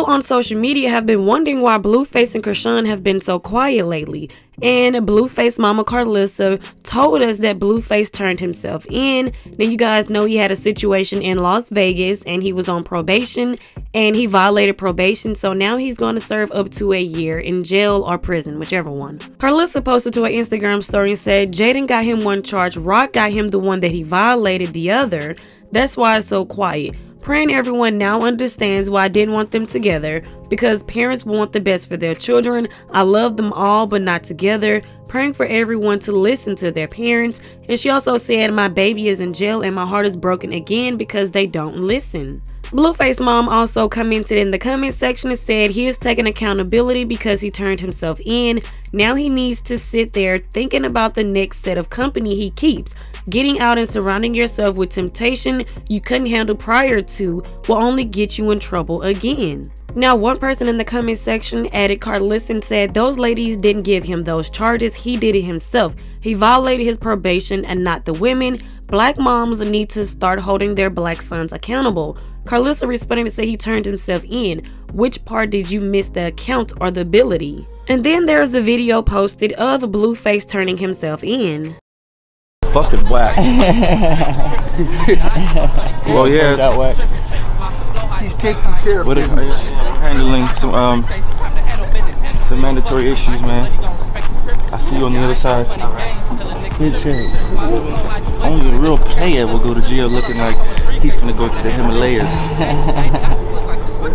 People on social media have been wondering why Blueface and Chrisean have been so quiet lately. And Blueface mama Carlissa told us that Blueface turned himself in. Now you guys know he had a situation in Las Vegas and he was on probation and he violated probation, so now he's going to serve up to a year in jail or prison, whichever one. Carlissa posted to her Instagram story and said Jaden got him one charge, Rock got him the one that he violated the other. That's why it's so quiet. Praying everyone now understands why I didn't want them together, because parents want the best for their children. I love them all, but not together. Praying for everyone to listen to their parents. And she also said, my baby is in jail and my heart is broken again because they don't listen. Blueface mom also commented in the comment section and said he is taking accountability because he turned himself in. Now he needs to sit there thinking about the next set of company he keeps. Getting out and surrounding yourself with temptation you couldn't handle prior to will only get you in trouble again. Now one person in the comment section added Carlisson said those ladies didn't give him those charges, he did it himself. He violated his probation and not the women. Black moms need to start holding their black sons accountable. Carlissa responded to say he turned himself in. Which part did you miss, the account or the ability? And then there is a video posted of Blueface turning himself in. Fucking whack. Well, yeah. That whack. He's taking care of business. Handling some mandatory issues, man. I see you on the other side. Only a real player will go to jail looking like he's gonna go to the Himalayas.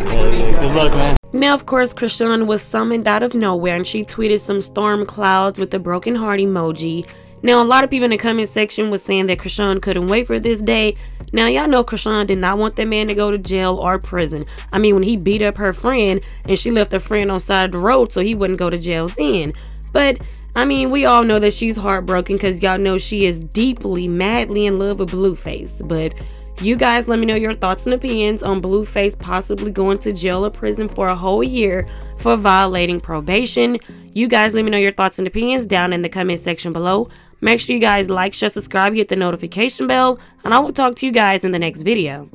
Good luck, man. Now, of course, Chrisean was summoned out of nowhere and she tweeted some storm clouds with a broken heart emoji. Now, a lot of people in the comment section was saying that Chrisean couldn't wait for this day. Now, y'all know Chrisean did not want that man to go to jail or prison. I mean, when he beat up her friend and she left her friend on the side of the road so he wouldn't go to jail then. But I mean, we all know that she's heartbroken because y'all know she is deeply, madly in love with Blueface. But you guys let me know your thoughts and opinions on Blueface possibly going to jail or prison for a whole year for violating probation. You guys let me know your thoughts and opinions down in the comment section below. Make sure you guys like, share, subscribe, hit the notification bell, and I will talk to you guys in the next video.